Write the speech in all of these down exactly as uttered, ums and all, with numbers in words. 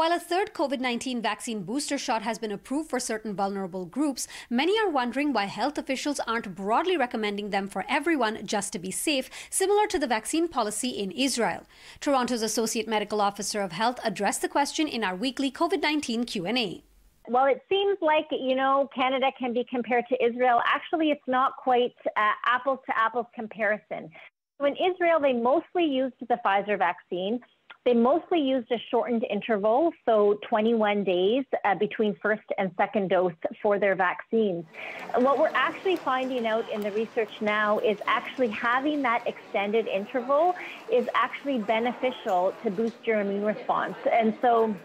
While a third COVID nineteen vaccine booster shot has been approved for certain vulnerable groups, many are wondering why health officials aren't broadly recommending them for everyone just to be safe, similar to the vaccine policy in Israel. Toronto's Associate Medical Officer of Health addressed the question in our weekly COVID nineteen Q and A. Well, it seems like, you know, Canada can be compared to Israel. Actually, it's not quite uh, apples to apples comparison. So in Israel, they mostly used the Pfizer vaccine. They mostly used a shortened interval, so twenty-one days uh, between first and second dose for their vaccines. What we're actually finding out in the research now is actually having that extended interval is actually beneficial to boost your immune response. And so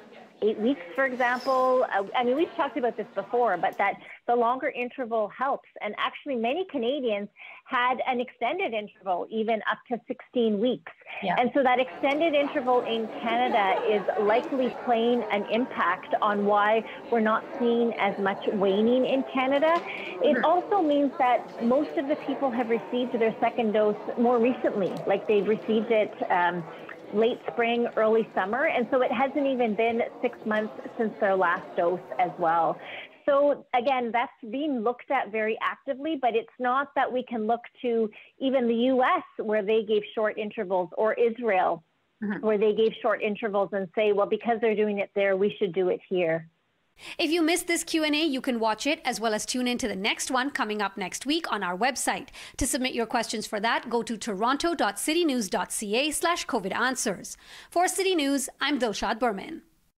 eight weeks, for example, uh, I mean, we've talked about this before, but that the longer interval helps. And actually, many Canadians had an extended interval, even up to sixteen weeks. Yeah. And so that extended interval in Canada is likely playing an impact on why we're not seeing as much waning in Canada. It also means that most of the people have received their second dose more recently, like they've received it um, late spring, early summer. And so it hasn't even been six months since their last dose as well. So again, that's being looked at very actively, but it's not that we can look to even the U S where they gave short intervals, or Israel mm-hmm. where they gave short intervals, and say, well, because they're doing it there, we should do it here. If you missed this Q and A, you can watch it as well as tune in to the next one coming up next week on our website. To submit your questions for that, go to toronto dot city news dot c a slash COVID answers. For City News, I'm Dilshad Berman.